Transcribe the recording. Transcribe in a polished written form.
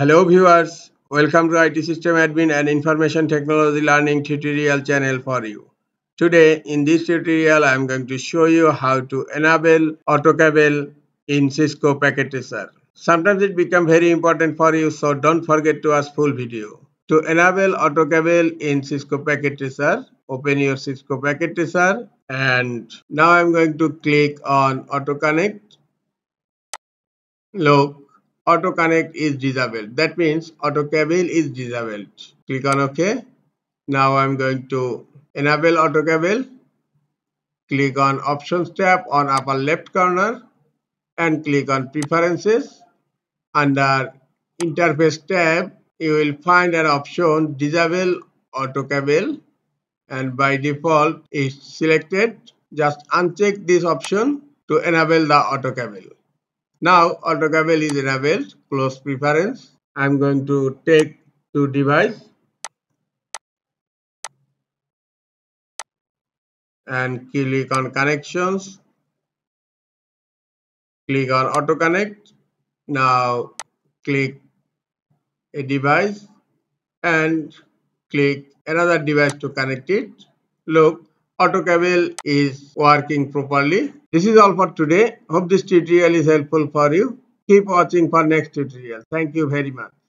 Hello viewers, welcome to IT System Admin and Information Technology Learning tutorial channel for you. Today in this tutorial I am going to show you how to enable auto cable in Cisco Packet Tracer. Sometimes it becomes very important for you, so don't forget to watch full video. To enable auto cable in Cisco Packet Tracer, open your Cisco Packet Tracer and now I am going to click on auto connect. Look. Auto connect is disabled. That means auto cable is disabled. Click on OK. Now I'm going to enable auto cable. Click on Options tab on upper left corner and click on Preferences. Under Interface tab, you will find an option Disable Auto Cable, and by default it's selected. Just uncheck this option to enable the auto cable. Now auto cable is enabled. Close preference. I am going to take to device and click on connections. Click on auto connect. Now click a device and click another device to connect it. Look. Auto cable is working properly. This is all for today. Hope this tutorial is helpful for you. Keep watching for next tutorial. Thank you very much.